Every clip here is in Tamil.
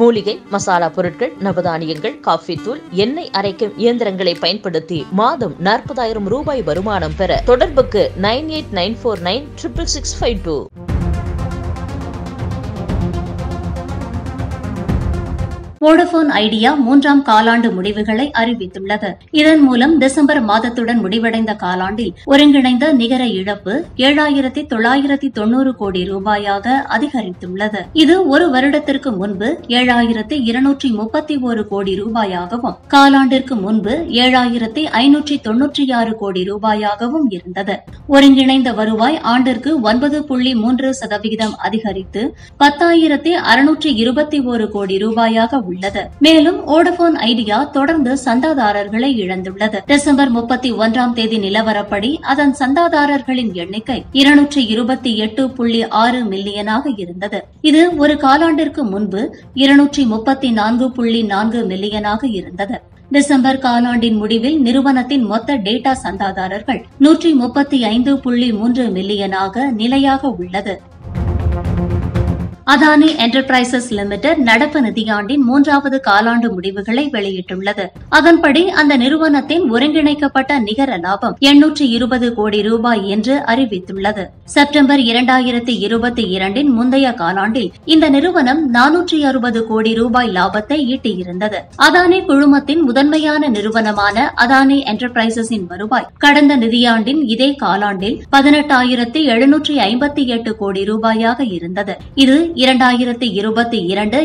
மூலிகை, மசாலா பொருட்கள், நவதானியங்கள், காஃபி தூள், எண்ணெய் அரைக்கும் இயந்திரங்களை பயன்படுத்தி மாதம் 40,000 ரூபாய் வருமானம் பெற தொடர்புக்கு 9894966652. வோடபோன் ஐடியா 3ஆம் காலாண்டு முடிவுகளை அறிவித்துள்ளது. இதன் மூலம் டிசம்பர் மாதத்துடன் முடிவடைந்த காலாண்டில் ஒருங்கிணைந்த நிகர இழப்பு 7,990 கோடி ரூபாயாக அதிகரித்துள்ளது. இது ஒரு வருடத்திற்கு முன்பு 7,231 கோடி ரூபாயாகவும் காலாண்டிற்கு முன்பு 7,596 கோடி ரூபாயாகவும் இருந்தது. ஒருங்கிணைந்த வருவாய் ஆண்டிற்கு 9.3% அதிகரித்து 10,621 கோடி ரூபாயாக. மேலும் வோடபோன் ஐடியா தொடர்ந்து சந்தாதாரர்களை இழந்துள்ளது. டிசம்பர் 31ஆம் தேதி நிலவரப்படி அதன் சந்தாதாரர்களின் எண்ணிக்கை 228.6 மில்லியனாக இருந்தது. இது ஒரு காலாண்டிற்கு முன்பு 234.4 மில்லியனாக இருந்தது. டிசம்பர் காலாண்டின் முடிவில் நிறுவனத்தின் மொத்த டேட்டா சந்தாதாரர்கள் 135.3 மில்லியனாக நிலையாக உள்ளது. அதானி என்டர்பிரைசஸ் லிமிடெட் நடப்பு நிதியாண்டின் 3வது காலாண்டு முடிவுகளை வெளியிட்டுள்ளது. அதன்படி அந்த நிறுவனத்தின் ஒருங்கிணைக்கப்பட்ட நிகர லாபம் 820 கோடி ரூபாய் என்று அறிவித்துள்ளது. செப்டம்பர் 2022 முந்தைய காலாண்டில் இந்த நிறுவனம் 460 கோடி ரூபாய் லாபத்தை ஈட்டியிருந்தது. அதானி குழுமத்தின் முதன்மையான நிறுவனமான அதானி என்டர்பிரைசஸின் வருவாய் கடந்த நிதியாண்டின் இதே காலாண்டில் 18,758 கோடி ரூபாயாக இருந்தது. இது 2022-23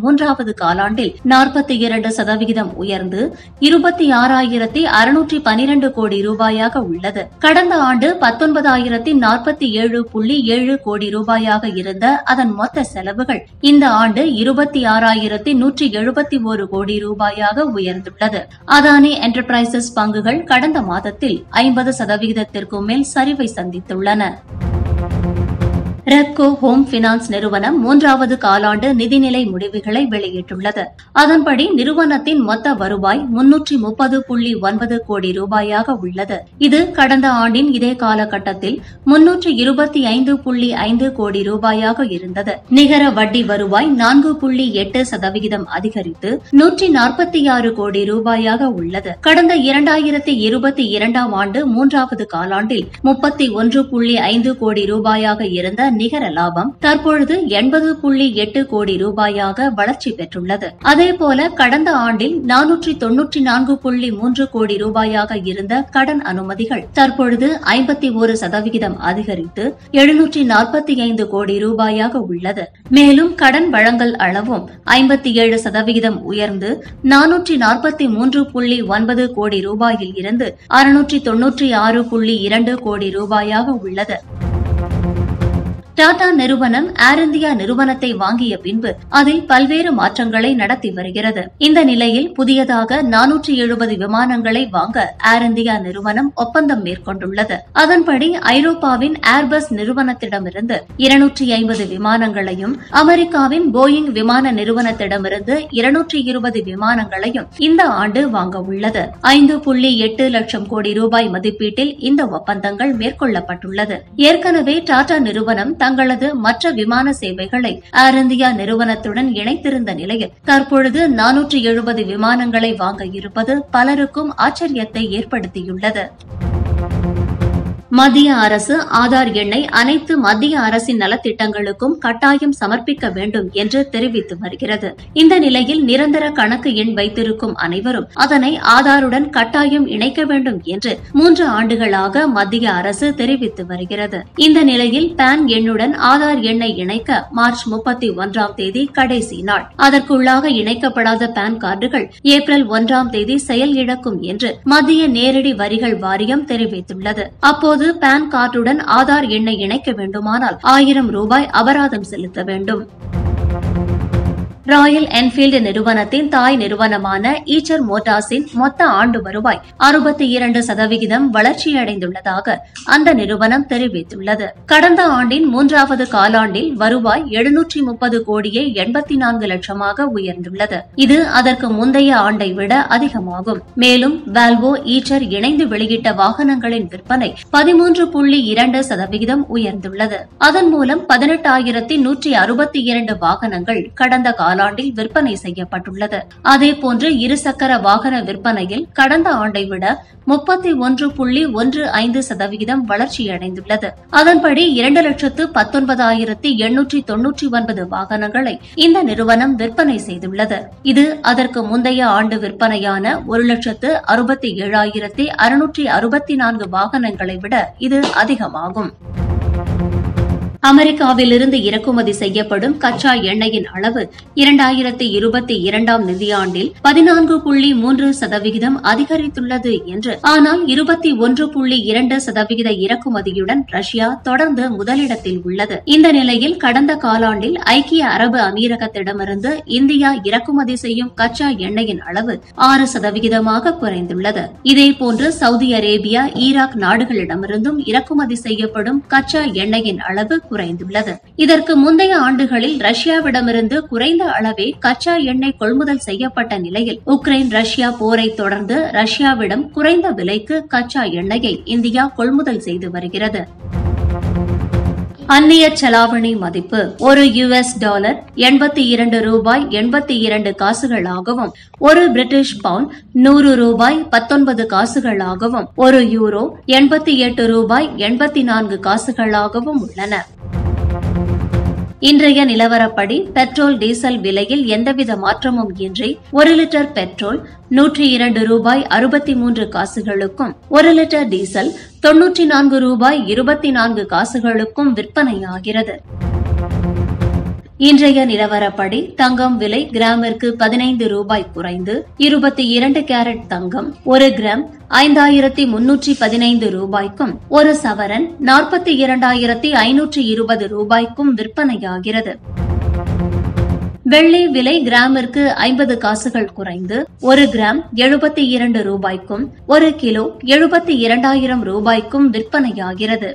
3வது காலாண்டில் 42% உயர்ந்து 26,612 கோடி ரூபாயாக உள்ளது. கடந்த ஆண்டு 19,047.7 கோடி ரூபாயாக இருந்த அதன் மொத்த செலவுகள் இந்த ஆண்டு 26,171 கோடி ரூபாயாக உயர்ந்துள்ளது. அதானி என்டர்பிரைசஸ் பங்குகள் கடந்த மாதத்தில் 50%-க்கும் மேல் சரிவை சந்தித்துள்ளன. ரெப்கோ ஹோம் பினான்ஸ் நிறுவனம் 3வது காலாண்டு நிதிநிலை முடிவுகளை வெளியிட்டுள்ளது. அதன்படி நிறுவனத்தின் மொத்த வருவாய் 330.9 கோடி ரூபாயாக உள்ளது. இது கடந்த ஆண்டின் இதே காலகட்டத்தில் 325.5 கோடி ரூபாயாக இருந்தது. நிகர வட்டி வருவாய் 4.8% அதிகரித்து 146 கோடி ரூபாயாக உள்ளது. கடந்த 2022ஆம் ஆண்டு 3வது காலாண்டில் 31.5 கோடி ரூபாயாக இருந்த நிகர லாபம் தற்பொழுது 80.8 கோடி ரூபாயாக வளர்ச்சி பெற்றுள்ளது. அதேபோல கடந்த ஆண்டில் 494.3 கோடி ரூபாயாக இருந்த கடன் அனுமதிகள் தற்பொழுது 51% அதிகரித்து 745 கோடி ரூபாயாக உள்ளது. மேலும் கடன் வழங்கல் அளவும் 57% உயர்ந்து 443.9 கோடி ரூபாயில் இருந்து 696.2 கோடி ரூபாயாக உள்ளது. டாடா நிறுவனம் ஏர் இந்தியா நிறுவனத்தை வாங்கிய பின்பு அதில் பல்வேறு மாற்றங்களை நடத்தி வருகிறது. இந்த நிலையில் புதியதாக 470 விமானங்களை வாங்க ஏர் இந்தியா நிறுவனம் ஒப்பந்தம் மேற்கொண்டுள்ளது. அதன்படி ஐரோப்பாவின் ஏர்பஸ் நிறுவனத்திடமிருந்து 250 விமானங்களையும் அமெரிக்காவின் போயிங் விமான நிறுவனத்திடமிருந்து 220 விமானங்களையும் இந்த ஆண்டு வாங்க உள்ளது. 5.8 லட்சம் கோடி ரூபாய் மதிப்பீட்டில் இந்த ஒப்பந்தங்கள் மேற்கொள்ளப்பட்டுள்ளது. ஏற்கனவே டாடா நிறுவனம் தங்களது மற்ற விமான சேவைகளை ஏர் இந்தியா நிறுவனத்துடன் இணைத்திருந்த நிலையில் தற்பொழுது 470 விமானங்களை வாங்க இருப்பது பலருக்கும் ஆச்சரியத்தை ஏற்படுத்தியுள்ளது. மத்திய அரசு ஆதார் எண்ணை அனைத்து மத்திய அரசின் நலத்திட்டங்களுக்கும் கட்டாயம் சமர்ப்பிக்க வேண்டும் என்று தெரிவித்து வருகிறது. இந்த நிலையில் நிரந்தர கணக்கு எண் வைத்திருக்கும் அனைவரும் அதனை ஆதாருடன் கட்டாயம் இணைக்க வேண்டும் என்று 3 ஆண்டுகளாக மத்திய அரசு தெரிவித்து வருகிறது. இந்த நிலையில் PAN எண்ணுடன் ஆதார் எண்ணை இணைக்க மார்ச் 31ஆம் தேதி கடைசி நாள். அதற்குள்ளாக இணைக்கப்படாத PAN கார்டுகள் ஏப்ரல் 1ஆம் தேதி செயல் இழக்கும் என்று மத்திய நேரடி வரிகள் வாரியம் தெரிவித்துள்ளது. அப்போது PAN கார்டுடன் ஆதார் எண்ணை இணைக்க வேண்டுமானால் 1,000 ரூபாய் அபராதம் செலுத்த வேண்டும். ராயல் என்ஃபீல்டு நிறுவனத்தின் தாய் நிறுவனமான ஈச்சர் மோட்டார்ஸின் மொத்த ஆண்டு வருவாய் 62% வளர்ச்சியடைந்துள்ளதாக அந்த நிறுவனம் தெரிவித்துள்ளது. கடந்த ஆண்டின் 3வது காலாண்டில் வருவாய் 730 கோடியே 84 லட்சமாக உயர்ந்துள்ளது. இது அதற்கு முந்தைய ஆண்டை விட அதிகமாகும். மேலும் வால்வோ ஈச்சர் இணைந்து வெளியிட்ட வாகனங்களின் விற்பனை 13.2% உயர்ந்துள்ளது. அதன் மூலம் 18,162 வாகனங்கள் கடந்த காலம் காலாண்டில் விற்பனை செய்யப்பட்டுள்ளது. அதேபோன்று இருசக்கர வாகன விற்பனையில் கடந்த ஆண்டை விட 31.15% வளர்ச்சியடைந்துள்ளது. அதன்படி 2,19,899 வாகனங்களை இந்த நிறுவனம் விற்பனை செய்துள்ளது. இது அதற்கு முந்தைய ஆண்டு விற்பனையான 1,67,664 வாகனங்களை விட இது அதிகமாகும். அமெரிக்காவிலிருந்து இறக்குமதி செய்யப்படும் கச்சா எண்ணெயின் அளவு 2022 நிதியாண்டில் 14.3% அதிகரித்துள்ளது என்று, ஆனால் 21.2% இறக்குமதியுடன் ரஷ்யா தொடர்ந்து முதலிடத்தில் உள்ளது. இந்த நிலையில் கடந்த காலாண்டில் ஐக்கிய அரபு அமீரகத்திடமிருந்து இந்தியா இறக்குமதி செய்யும் கச்சா எண்ணெயின் அளவு 6% குறைந்துள்ளது. இதேபோன்று சவுதி அரேபியா, ஈராக் நாடுகளிடமிருந்தும் இறக்குமதி செய்யப்படும் கச்சா எண்ணெயின் அளவு குறைந்துள்ளது. இதற்கு முந்தைய ஆண்டுகளில் ரஷ்யாவிடமிருந்து குறைந்த அளவே கச்சா எண்ணெய் கொள்முதல் செய்யப்பட்ட நிலையில் உக்ரைன் ரஷ்யா போரை தொடர்ந்து ரஷ்யாவிடம் குறைந்த விலைக்கு கச்சா எண்ணெயை இந்தியா கொள்முதல் செய்து வருகிறது. அந்நிய செலாவணி மதிப்பு ஒரு $டாலர் $82.82 ஒரு பிரிட்டிஷ் பவுண்ட் $100.19 ஒரு யூரோ $88.84 உள்ளன. இன்றைய நிலவரப்படி பெட்ரோல் டீசல் விலையில் எந்தவித மாற்றமும் இன்றி 1 லிட்டர் பெட்ரோல் $102.63 ஒரு லிட்டர் டீசல் $94.24 விற்பனையாகிறது. இன்றைய நிலவரப்படி தங்கம் விலை கிராமிற்கு $15 குறைந்து 22 கேரட் தங்கம் 1 கிராம் $5,315 ஒரு சவரன் $42,520 விற்பனையாகிறது. வெள்ளி விலை கிராமிற்கு $0.50 குறைந்து 1 கிராம் $72 ஒரு கிலோ $72,000 விற்பனையாகிறது.